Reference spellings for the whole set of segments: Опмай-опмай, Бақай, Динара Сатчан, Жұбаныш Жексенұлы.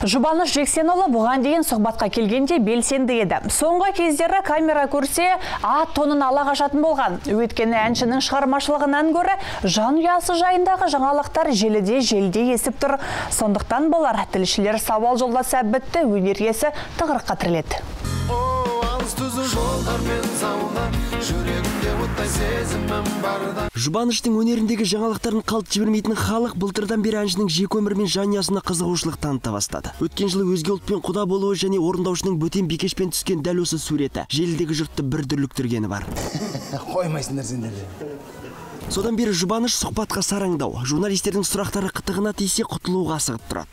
Жұбаныш Жексенұлы бұған дейін сұхбатқа келгенде белсенді еді. Соңғы кездері камера көрсе, ат тонын ала қашатын болған. Өйткені әншінің шығармашылығынан көрі, жанұясы жайындағы жаңалықтар желіде есіп тұр. Сондықтан болар, тілшілер сауал жолдаса бітті, өнер иесі тығырыққа тіреледі. Жұбаныштың өнеріндегі жаңалықтарын қалт жібермейтін халық былтырдан бері әншінің жеке өмірі мен жанұясына қызығушылық таныта бастады. Өткен жылы өзге ұлтпен құда болуы және орындаушының бөтен бикешпен түскен дәл осы суреті желідегі жұртты бір дүрліктіргені бар. Қоймайсыңдар сендерді. Содан бері Жұбаныш сұхбатқа сараңдау, журналистердің сұрақтары қытығына тисе құтылуға асығып тұрады.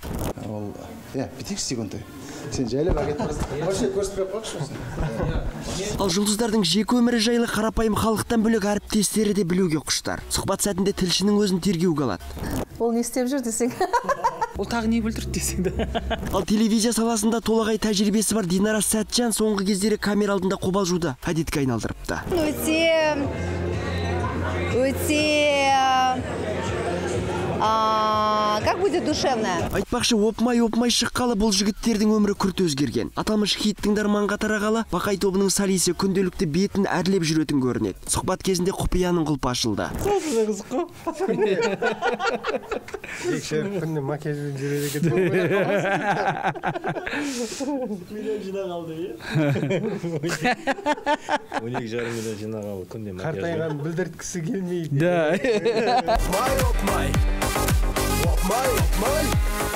Ал жұлдыздардың жеке өмірі жайлы қарапайым халықтан бөлек әріптестері де білуге құштар. Сұхбат сәтінде тілшінің өзін тергеуге алады. Ол не істеп жүр десең? Ол тағы не білдірді десең? Ал телевизия саласында толағай тәжірибесі бар Динара Сатчан соңғы кездері камера алдында қобалжуды әдетке айналдырыпты. Как будет душевная? Айтпақшы, опмай-опмай шыққалы бұл жігіттердің өмірі күрт өзгерген. Аталмыш хиттің дарманға тарағалы, бақай тобының солисі күнделікті бетін әрлеп жүретін көрінеді. Сұхбат кезінде құпияның құлпы ашылды. Миллион жинақ алды. Май, май.